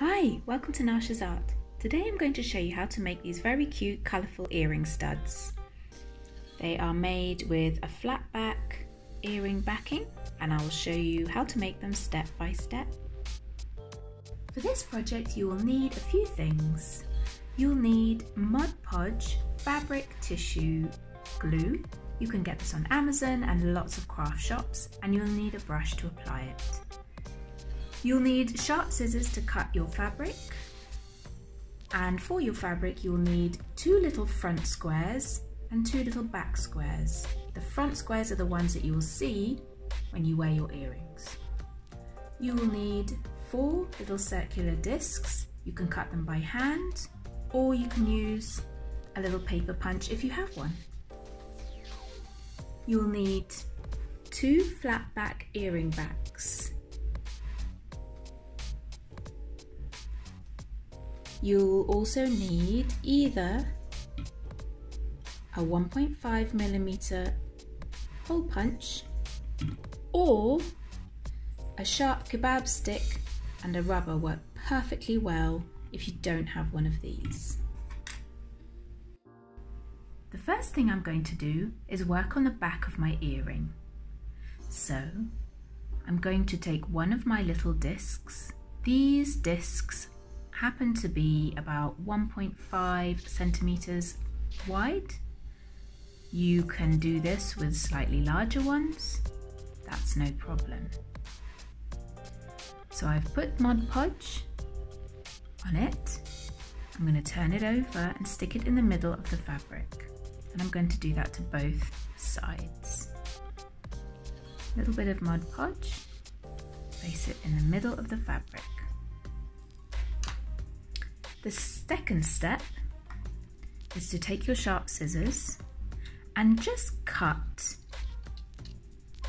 Hi, welcome to Narsh's Art. Today I'm going to show you how to make these very cute colourful earring studs. They are made with a flat back earring backing, and I will show you how to make them step by step. For this project you will need a few things. You'll need Mod Podge fabric tissue glue. You can get this on Amazon and lots of craft shops, and you'll need a brush to apply it. You'll need sharp scissors to cut your fabric, and for your fabric you'll need two little front squares and two little back squares. The front squares are the ones that you will see when you wear your earrings. You will need four little circular discs. You can cut them by hand, or you can use a little paper punch if you have one. You'll need two flat back earring backs. You'll also need either a 1.5mm hole punch or a sharp kebab stick, and a rubber work perfectly well if you don't have one of these. The first thing I'm going to do is work on the back of my earring. So I'm going to take one of my little discs. These discs happen to be about 1.5 centimeters wide. You can do this with slightly larger ones, that's no problem. So I've put Mod Podge on it. I'm going to turn it over and stick it in the middle of the fabric. And I'm going to do that to both sides. A little bit of Mod Podge, place it in the middle of the fabric. The second step is to take your sharp scissors and just cut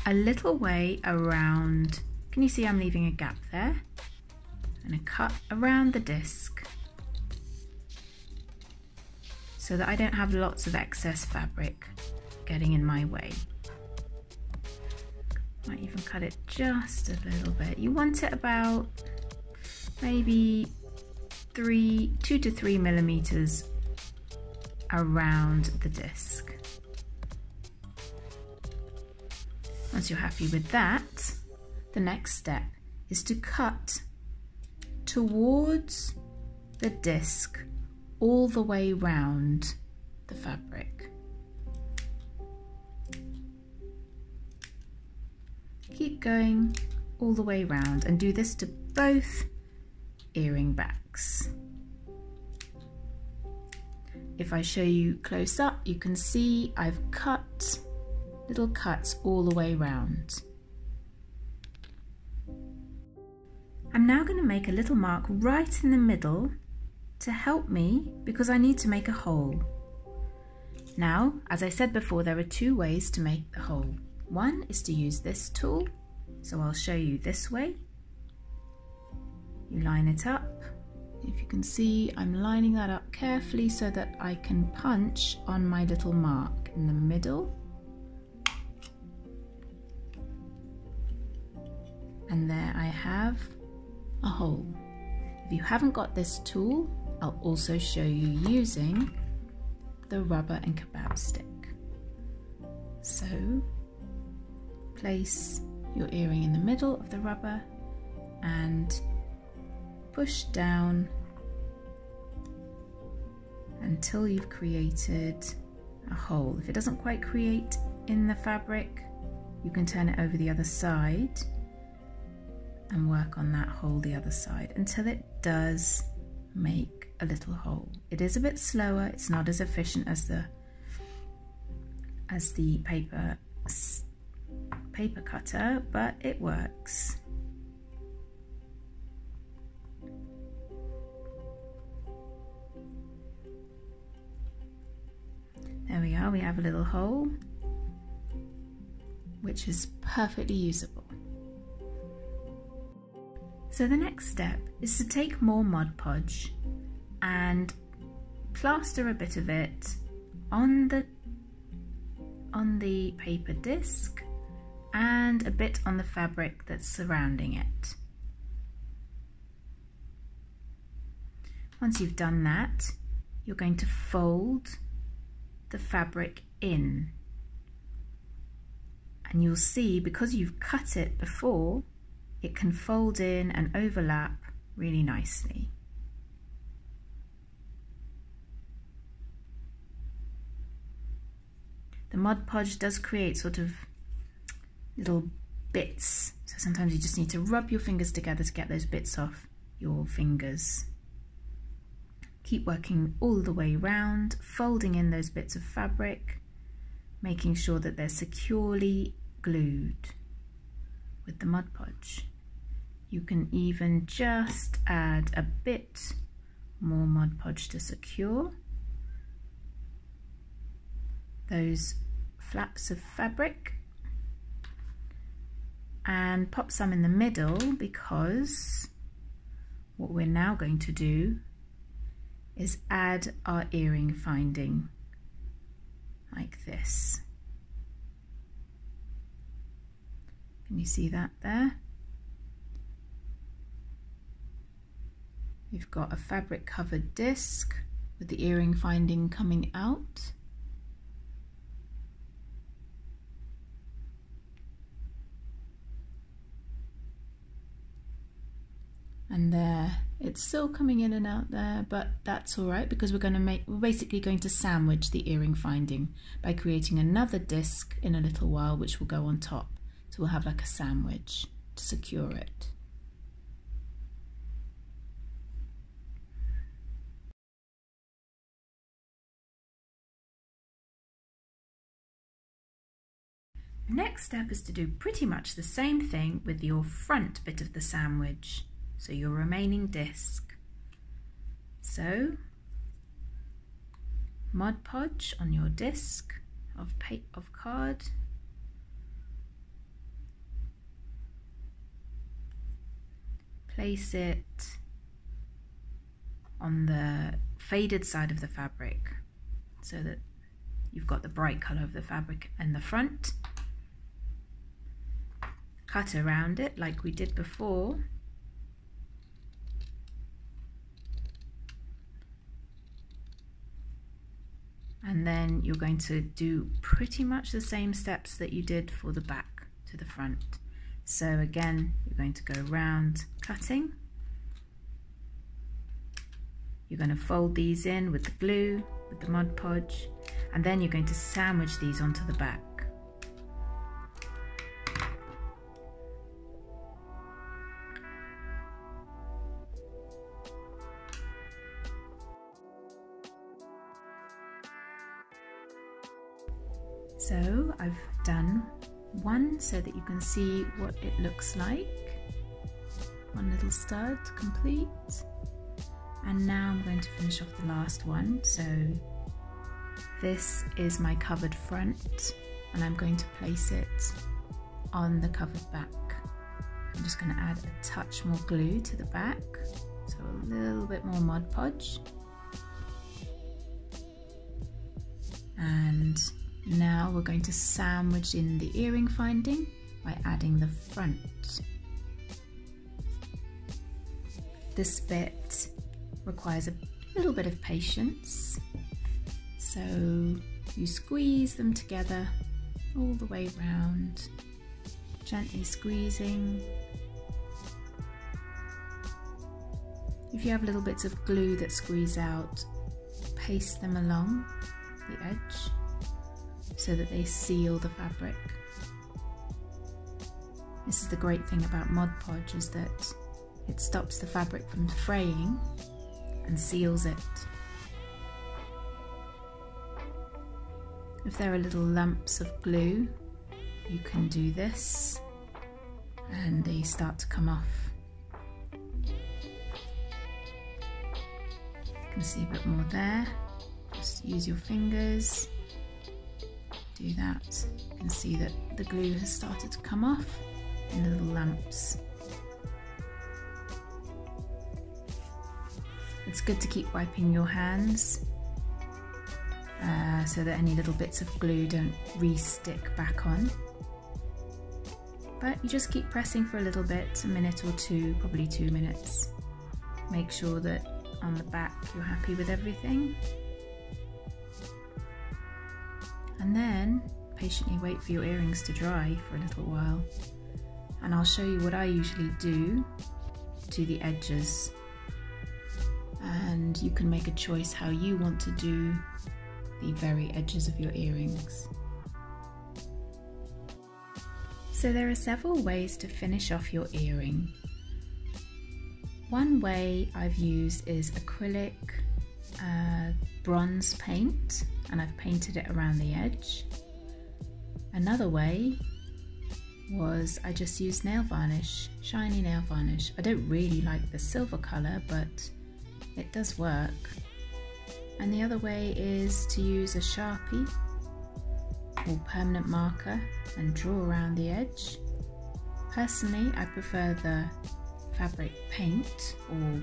a little way around. Can you see I'm leaving a gap there? I'm going to cut around the disc so that I don't have lots of excess fabric getting in my way. Might even cut it just a little bit. You want it about maybe 2 to 3 millimeters around the disc. Once you're happy with that, the next step is to cut towards the disc all the way round the fabric. Keep going all the way round, and do this to both earring backs. If I show you close up, you can see I've cut little cuts all the way round. I'm now going to make a little mark right in the middle to help me, because I need to make a hole. Now, as I said before, there are two ways to make the hole. One is to use this tool, so I'll show you this way. You line it up. If you can see, I'm lining that up carefully so that I can punch on my little mark in the middle. And there I have a hole. If you haven't got this tool, I'll also show you using the rubber and kebab stick. So, place your earring in the middle of the rubber and push down until you've created a hole. If it doesn't quite create in the fabric, you can turn it over the other side and work on that hole the other side until it does make a little hole. It is a bit slower, it's not as efficient as the paper cutter, but it works. There we are, we have a little hole which is perfectly usable. So the next step is to take more Mod Podge and plaster a bit of it on the paper disc and a bit on the fabric that's surrounding it. Once you've done that, you're going to fold the fabric in. And you'll see, because you've cut it before, it can fold in and overlap really nicely. The Mod Podge does create sort of little bits, so sometimes you just need to rub your fingers together to get those bits off your fingers. Keep working all the way round, folding in those bits of fabric, making sure that they're securely glued with the Mod Podge. You can even just add a bit more Mod Podge to secure those flaps of fabric, and pop some in the middle, because what we're now going to do is add our earring finding like this. Can you see that there? We've got a fabric covered disc with the earring finding coming out. And there, it's still coming in and out there, but that's all right, because we're basically going to sandwich the earring finding by creating another disc in a little while, which will go on top. So we'll have like a sandwich to secure it. The next step is to do pretty much the same thing with your front bit of the sandwich. So your remaining disc. So Mod Podge on your disc of card. Place it on the faded side of the fabric so that you've got the bright colour of the fabric in the front. Cut around it like we did before. And then you're going to do pretty much the same steps that you did for the back to the front. So again, you're going to go round cutting. You're going to fold these in with the glue, with the Mod Podge, and then you're going to sandwich these onto the back. So I've done one so that you can see what it looks like. One little stud complete. And now I'm going to finish off the last one. So this is my covered front, and I'm going to place it on the covered back. I'm just going to add a touch more glue to the back, so a little bit more Mod Podge. And now we're going to sandwich in the earring finding by adding the front. This bit requires a little bit of patience, so you squeeze them together all the way round, gently squeezing. If you have little bits of glue that squeeze out, paste them along the edge so that they seal the fabric. This is the great thing about Mod Podge, is that it stops the fabric from fraying and seals it. If there are little lumps of glue, you can do this and they start to come off. You can see a bit more there. Just use your fingers. Do that. You can see that the glue has started to come off in little lumps. It's good to keep wiping your hands so that any little bits of glue don't re-stick back on. But you just keep pressing for a little bit, a minute or two, probably 2 minutes. Make sure that on the back, you're happy with everything. And then patiently wait for your earrings to dry for a little while. And I'll show you what I usually do to the edges. And you can make a choice how you want to do the very edges of your earrings. So there are several ways to finish off your earring. One way I've used is acrylic bronze paint, and I've painted it around the edge. Another way was I just used nail varnish, shiny nail varnish. I don't really like the silver colour, but it does work. And the other way is to use a Sharpie or permanent marker and draw around the edge. Personally, I prefer the fabric paint or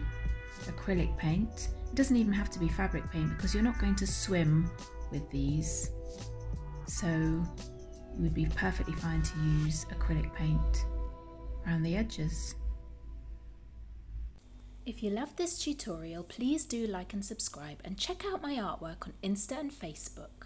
acrylic paint. It doesn't even have to be fabric paint because you're not going to swim with these. So it would be perfectly fine to use acrylic paint around the edges. If you love this tutorial, please do like and subscribe and check out my artwork on Insta and Facebook.